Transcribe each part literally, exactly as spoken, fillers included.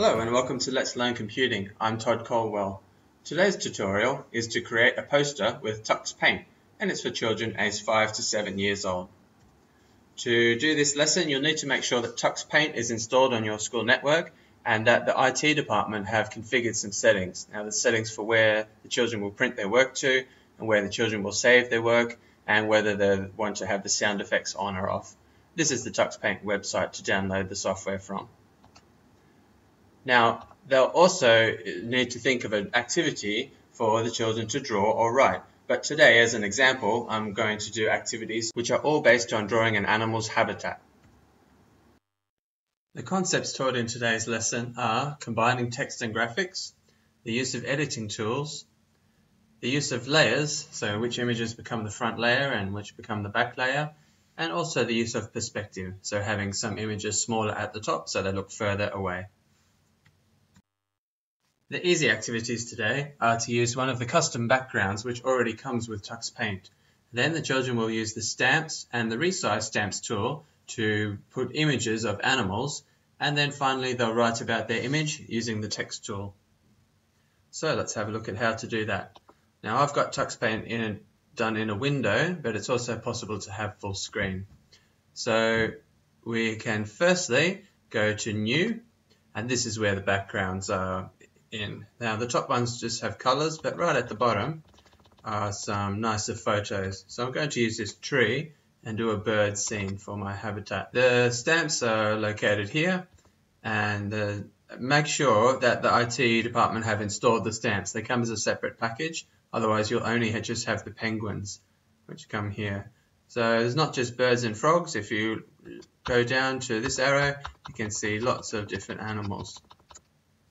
Hello and welcome to Let's Learn Computing. I'm Todd Colwell. Today's tutorial is to create a poster with Tux Paint, and it's for children aged five to seven years old. To do this lesson, you'll need to make sure that Tux Paint is installed on your school network and that the I T department have configured some settings. Now, the settings for where the children will print their work to and where the children will save their work and whether they want to have the sound effects on or off. This is the Tux Paint website to download the software from. Now, they'll also need to think of an activity for the children to draw or write. But today, as an example, I'm going to do activities which are all based on drawing an animal's habitat. The concepts taught in today's lesson are combining text and graphics, the use of editing tools, the use of layers, so which images become the front layer and which become the back layer, and also the use of perspective, so having some images smaller at the top so they look further away. The easy activities today are to use one of the custom backgrounds which already comes with Tux Paint. Then the children will use the stamps and the resize stamps tool to put images of animals, and then finally they'll write about their image using the text tool. So let's have a look at how to do that. Now, I've got Tux Paint in, done in a window, but it's also possible to have full screen. So we can firstly go to New, and this is where the backgrounds are in. Now, the top ones just have colours, but right at the bottom are some nicer photos. So I'm going to use this tree and do a bird scene for my habitat. The stamps are located here, and uh, make sure that the I T department have installed the stamps. They come as a separate package, otherwise you'll only just have the penguins, which come here. So there's not just birds and frogs. If you go down to this arrow, you can see lots of different animals.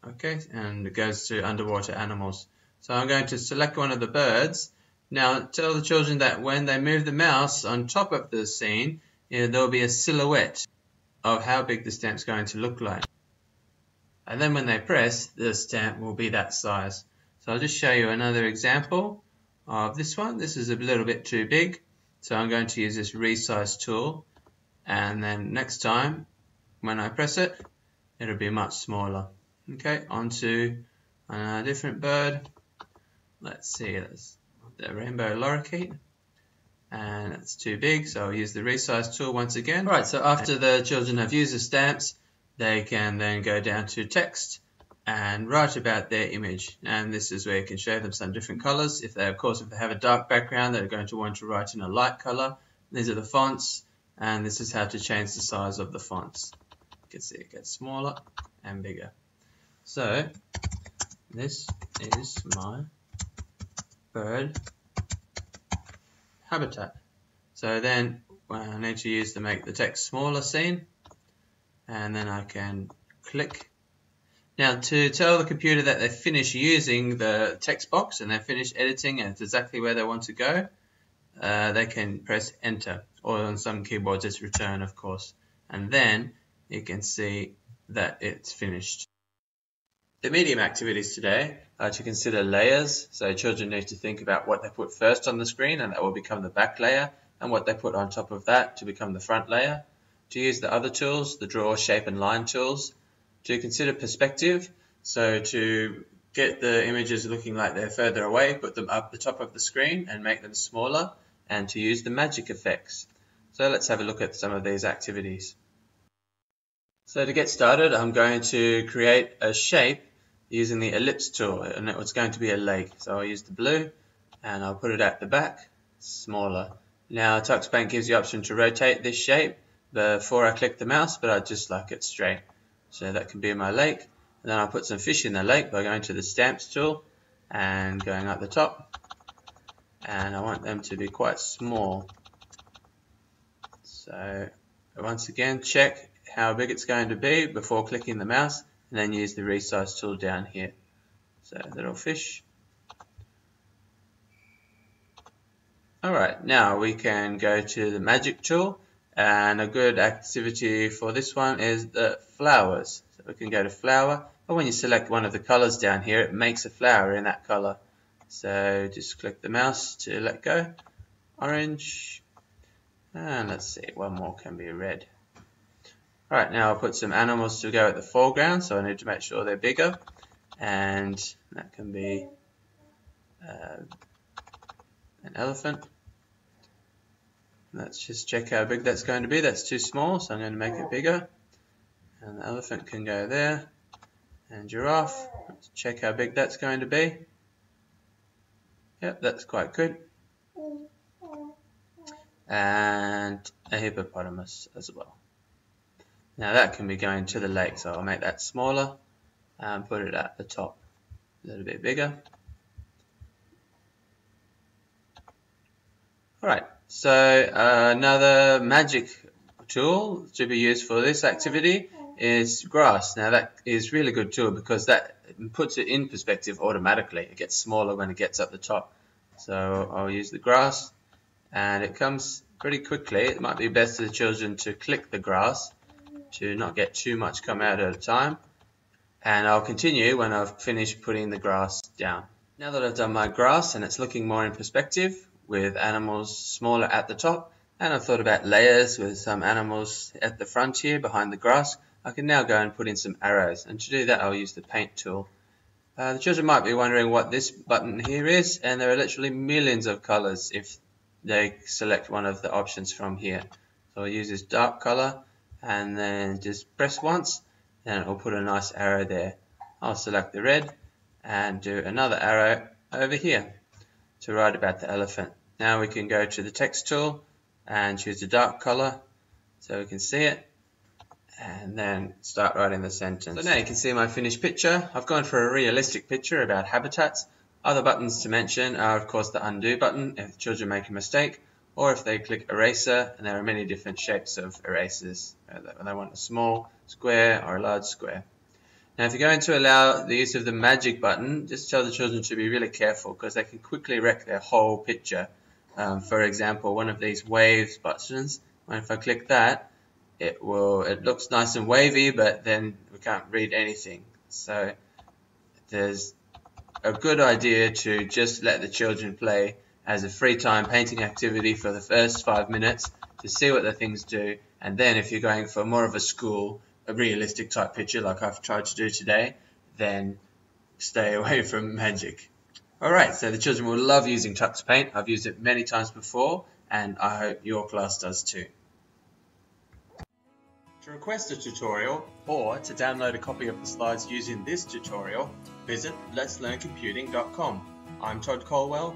Okay, and it goes to underwater animals. So I'm going to select one of the birds. Now, tell the children that when they move the mouse on top of the scene, you know, there'll be a silhouette of how big the stamp's going to look like. And then when they press, the stamp will be that size. So I'll just show you another example of this one. This is a little bit too big, so I'm going to use this resize tool. And then next time, when I press it, it'll be much smaller. Okay, onto a different bird. Let's see, that's the rainbow lorikeet. And it's too big, so I'll use the resize tool once again. All right, so after the children have used the stamps, they can then go down to text and write about their image. And this is where you can show them some different colors. If they, of course, if they have a dark background, they're going to want to write in a light color. These are the fonts, and this is how to change the size of the fonts. You can see it gets smaller and bigger. So, this is my bird habitat. So then well, I need to use to make the text smaller scene, and then I can click. Now, to tell the computer that they finish using the text box and they finish editing and it's exactly where they want to go, uh, they can press enter, or on some keyboards it's return, of course. And then you can see that it's finished. The medium activities today are to consider layers, so children need to think about what they put first on the screen and that will become the back layer, and what they put on top of that to become the front layer. To use the other tools, the draw, shape and line tools. To consider perspective, so to get the images looking like they're further away, put them up the top of the screen and make them smaller, and to use the magic effects. So let's have a look at some of these activities. So to get started, I'm going to create a shape using the ellipse tool, and it's going to be a lake. So I'll use the blue and I'll put it at the back, smaller. Now, Tux Paint gives you the option to rotate this shape before I click the mouse, but I just like it straight. So that can be my lake. And then I'll put some fish in the lake by going to the stamps tool and going up the top. And I want them to be quite small. So once again, check how big it's going to be before clicking the mouse, and then use the resize tool down here. So little fish. Alright, now we can go to the magic tool, and a good activity for this one is the flowers. So we can go to flower, but when you select one of the colors down here, it makes a flower in that color. So just click the mouse to let go. Orange, and let's see, one more can be red. Alright, now I'll put some animals to go at the foreground, so I need to make sure they're bigger, and that can be uh, an elephant. Let's just check how big that's going to be. That's too small, so I'm going to make it bigger. And the elephant can go there. And giraffe, let's check how big that's going to be. Yep, that's quite good. And a hippopotamus as well. Now that can be going to the lake, so I'll make that smaller and put it at the top a little bit bigger. Alright, so uh, another magic tool to be used for this activity is grass. Now that is really good tool because that puts it in perspective automatically. It gets smaller when it gets up the top. So I'll use the grass, and it comes pretty quickly. It might be best for the children to click the grass to not get too much come out at a time. And I'll continue when I've finished putting the grass down. Now that I've done my grass and it's looking more in perspective with animals smaller at the top, and I've thought about layers with some animals at the front here behind the grass, I can now go and put in some arrows. And to do that, I'll use the paint tool. Uh, the children might be wondering what this button here is, and there are literally millions of colors if they select one of the options from here. So I'll use this dark color and then just press once, and it will put a nice arrow there. I'll select the red and do another arrow over here to write about the elephant. Now we can go to the text tool and choose a dark color so we can see it, and then start writing the sentence. So now you can see my finished picture. I've gone for a realistic picture about habitats. Other buttons to mention are of course the undo button if children make a mistake, or if they click eraser, and there are many different shapes of erasers. They want a small square or a large square. Now if you're going to allow the use of the magic button, just tell the children to be really careful because they can quickly wreck their whole picture. Um, for example, one of these waves buttons, and if I click that, it will, it looks nice and wavy, but then we can't read anything. So there's a good idea to just let the children play as a free time painting activity for the first five minutes to see what the things do. And then if you're going for more of a school, a realistic type picture like I've tried to do today, then stay away from magic. Alright, so the children will love using Tux Paint. I've used it many times before, and I hope your class does too. To request a tutorial or to download a copy of the slides using this tutorial, visit lets learn computing dot com. I'm Todd Colwell.